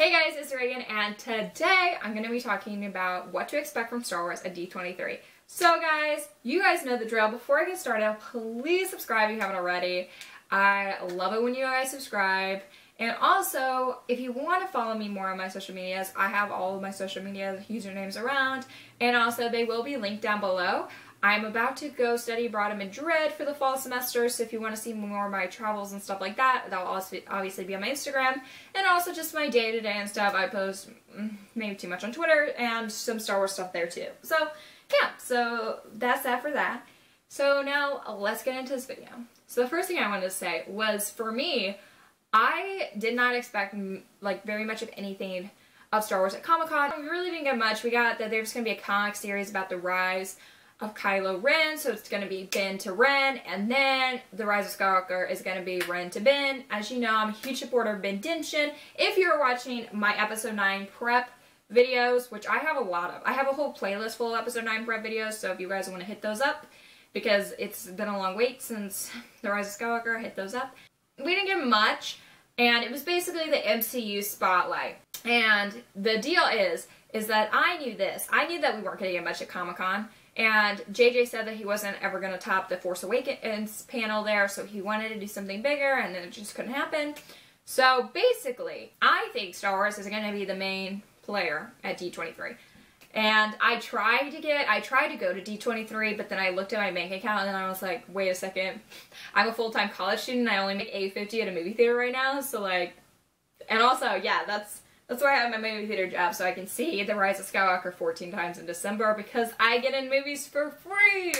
Hey guys, it's Reagan, and today I'm going to be talking about what to expect from Star Wars at D23. So guys, you guys know the drill. Before I get started, please subscribe if you haven't already. I love it when you guys subscribe. And also, if you want to follow me more on my social medias, I have all of my social media usernames around, and also they will be linked down below. I'm about to go study abroad in Madrid for the fall semester, so if you want to see more of my travels and stuff like that, that'll also obviously be on my Instagram, and also just my day-to-day and stuff. I post maybe too much on Twitter, and some Star Wars stuff there too. So, yeah, so that's that for that. So now, let's get into this video. So the first thing I wanted to say was, for me, I did not expect, like, very much of anything of Star Wars at Comic-Con. We really didn't get much. We got that there's going to be a comic series about the rise of Kylo Ren, so it's going to be Ben to Ren, and then The Rise of Skywalker is going to be Ren to Ben. As you know, I'm a huge supporter of Ben Dinshin. If you're watching my Episode 9 prep videos, which I have a lot of, I have a whole playlist full of Episode 9 prep videos, so if you guys want to hit those up, because it's been a long wait since The Rise of Skywalker, hit those up. We didn't get much, and it was basically the MCU spotlight. And the deal is that I knew this. I knew that we weren't going to get much at Comic-Con. And JJ said that he wasn't ever going to top the Force Awakens panel there, so he wanted to do something bigger, and then it just couldn't happen. So basically, I think Star Wars is going to be the main player at D23. And I tried to go to D23, but then I looked at my bank account, and I was like, wait a second, I'm a full-time college student, I only make $8.50 at a movie theater right now, so like, and also, yeah, that's why I have my movie theater job, so I can see The Rise of Skywalker 14 times in December, because I get in movies for free!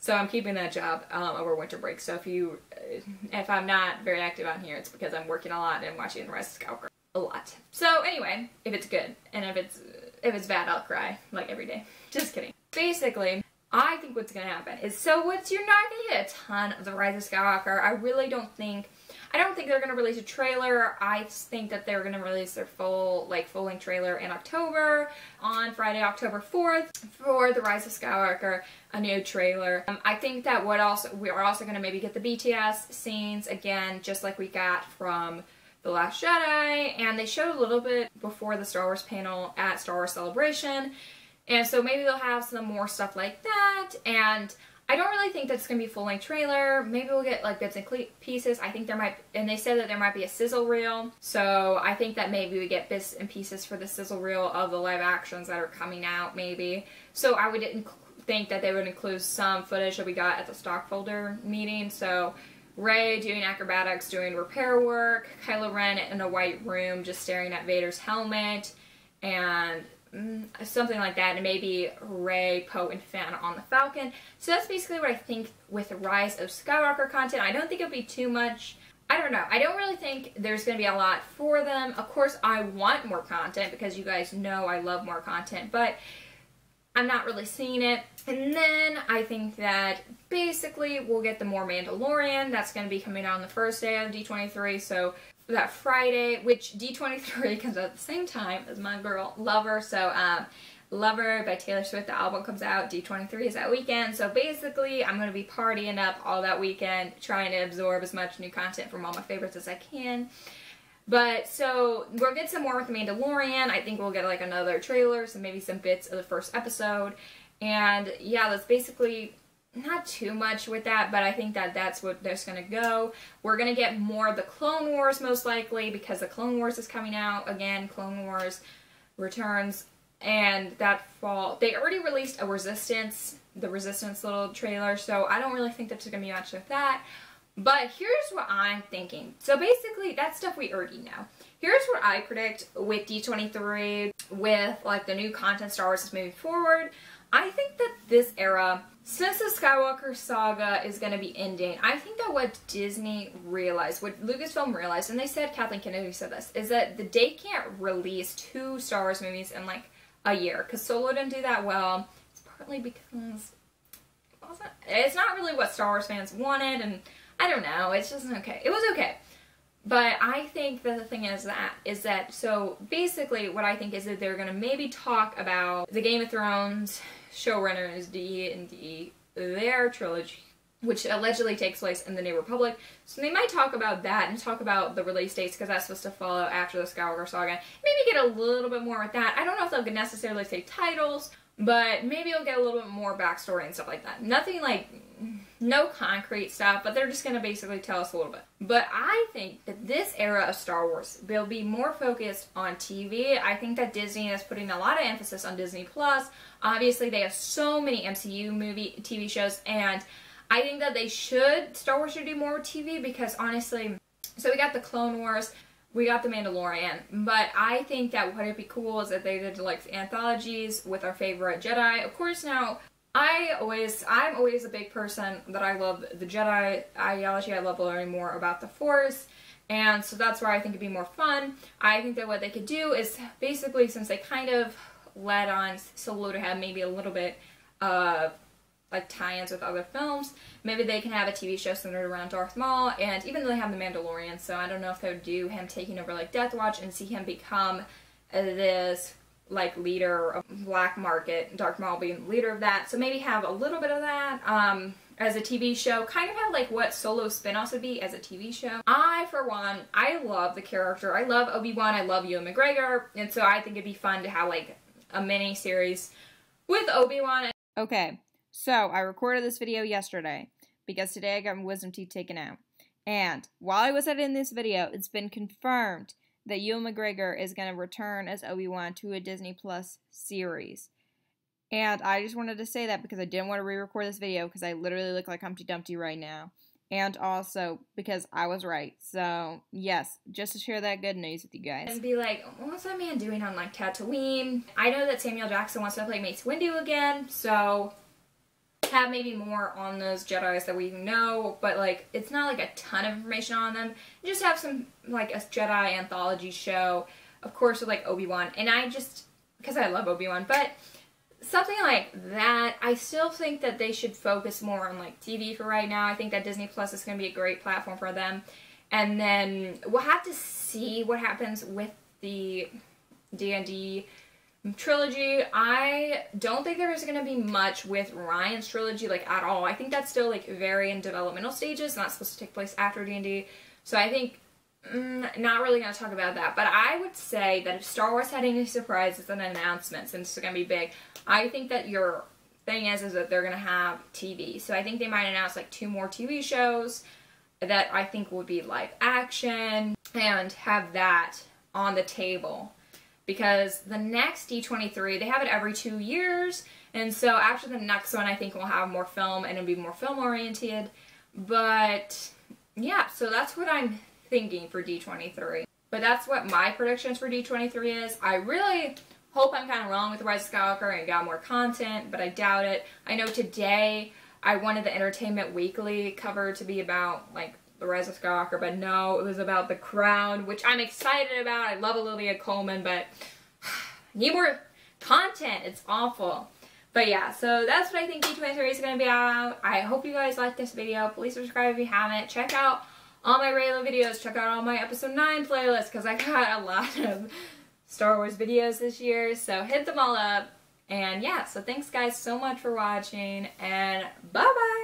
So I'm keeping that job over winter break, so if I'm not very active on here, it's because I'm working a lot and watching The Rise of Skywalker a lot. So anyway, if it's good, and if it's bad, I'll cry, like, every day. Just kidding. Basically, I think what's gonna happen is, you're not gonna get a ton of The Rise of Skywalker. I don't think they're gonna release a trailer. I think that they're gonna release their full-length trailer in October, on Friday, October 4th, for The Rise of Skywalker, a new trailer. I think that we are also gonna maybe get the BTS scenes again, just like we got from The Last Jedi, and they showed a little bit before the Star Wars panel at Star Wars Celebration, and so maybe they'll have some more stuff like that. And I don't really think that's going to be a full-length trailer. Maybe we'll get, like, bits and pieces. I think there might, and they said that there might be a sizzle reel, so I think that maybe we get bits and pieces for the sizzle reel of the live actions that are coming out, maybe. So I would think that they would include some footage that we got at the stockholder meeting, so Rey doing acrobatics, doing repair work, Kylo Ren in a white room just staring at Vader's helmet, and something like that, and maybe Rey, Poe, and Finn on the Falcon. So that's basically what I think with the Rise of Skywalker content. I don't think it'll be too much. I don't know. I don't really think there's going to be a lot for them. Of course, I want more content, because you guys know I love more content, but I'm not really seeing it. And then I think that basically we'll get the more Mandalorian. That's going to be coming out on the first day of D23, so that Friday, which D23 comes out at the same time as my girl Lover. So Lover by Taylor Swift, the album, comes out. D23 is that weekend. So basically I'm going to be partying up all that weekend, trying to absorb as much new content from all my favorites as I can. But, so, we'll get some more with The Mandalorian. I think we'll get, like, another trailer, so maybe some bits of the first episode. And, yeah, that's basically not too much with that, but I think that that's what there's going to go. We're going to get more of The Clone Wars, most likely, because The Clone Wars is coming out. Again, Clone Wars returns. And that fall, they already released a Resistance, the Resistance little trailer, so I don't really think that's going to be much with that. But here's what I'm thinking. So basically, that stuff we already know. Here's what I predict with D23, with, like, the new content Star Wars is moving forward. I think that this era, since the Skywalker saga is going to be ending, I think that what Disney realized, what Lucasfilm realized, and they said, Kathleen Kennedy said this, is that they can't release 2 Star Wars movies in, like, a year. Because Solo didn't do that well. It's partly because it's not really what Star Wars fans wanted, and I don't know, it's just okay. It was okay. But I think that the thing is that, so basically what I think is that they're going to maybe talk about the Game of Thrones showrunners, their trilogy, which allegedly takes place in the New Republic. So they might talk about that and talk about the release dates, because that's supposed to follow after the Skywalker saga. Maybe get a little bit more with that. I don't know if they'll necessarily say titles, but maybe you'll get a little bit more backstory and stuff like that. Nothing like, no concrete stuff, but they're just going to basically tell us a little bit. But I think that this era of Star Wars will be more focused on TV. I think that Disney is putting a lot of emphasis on Disney Plus. Obviously, they have so many MCU movie TV shows, and I think that they should, Star Wars should do more with TV, because honestly, so we got The Clone Wars, we got The Mandalorian, but I think that what would be cool is that they did like anthologies with our favorite Jedi. Of course now, I'm always a big person that I love the Jedi ideology, I love learning more about the Force, and so that's where I think it'd be more fun. I think that what they could do is basically, since they kind of led on Solo to have maybe a little bit of like tie-ins with other films, maybe they can have a TV show centered around Darth Maul, and even though they have The Mandalorian, so I don't know if they would do him taking over like Death Watch and see him become this like leader of black market, Darth Maul being the leader of that, so maybe have a little bit of that as a TV show, kind of have like what Solo spin-offs would be as a TV show. I, for one, I love the character, I love Obi-Wan, I love Ewan McGregor, and so I think it'd be fun to have like a mini-series with Obi-Wan. Okay. So, I recorded this video yesterday, because today I got my wisdom teeth taken out. And, while I was editing this video, it's been confirmed that Ewan McGregor is going to return as Obi-Wan to a Disney Plus series. And I just wanted to say that because I didn't want to re-record this video, because I literally look like Humpty Dumpty right now. And also, because I was right. So, yes, just to share that good news with you guys. And be like, what's that man doing on, like, Tatooine? I know that Samuel L Jackson wants to play Mace Windu again, so have maybe more on those Jedis that we know, but like it's not like a ton of information on them. You just have some like a Jedi anthology show, of course, with like Obi-Wan, and I just, because I love Obi-Wan, but something like that. I still think that they should focus more on like TV for right now. I think that Disney Plus is going to be a great platform for them, and then we'll have to see what happens with the D&D trilogy. I don't think there's going to be much with Ryan's trilogy, like, at all. I think that's still, like, very in developmental stages, not supposed to take place after D&D, so I think, not really going to talk about that, but I would say that if Star Wars had any surprises and announcements, and it's going to be big, I think that your thing is that they're going to have TV, so I think they might announce, like, 2 more TV shows that I think would be live action, and have that on the table. Because the next D23, they have it every 2 years, and so after the next one, I think we'll have more film, and it'll be more film-oriented, but yeah, so that's what I'm thinking for D23. But that's what my predictions for D23 is. I really hope I'm kind of wrong with The Rise of Skywalker and got more content, but I doubt it. I know today I wanted the Entertainment Weekly cover to be about, like, The Rise of Skywalker, but no, it was about The Crown, which I'm excited about. I love Olivia Coleman, but need more content. It's awful. But yeah, so that's what I think D23 is going to be about. I hope you guys liked this video. Please subscribe if you haven't. Check out all my regular videos. Check out all my Episode 9 playlists, because I got a lot of Star Wars videos this year, so hit them all up. And yeah, so thanks guys so much for watching, and bye-bye!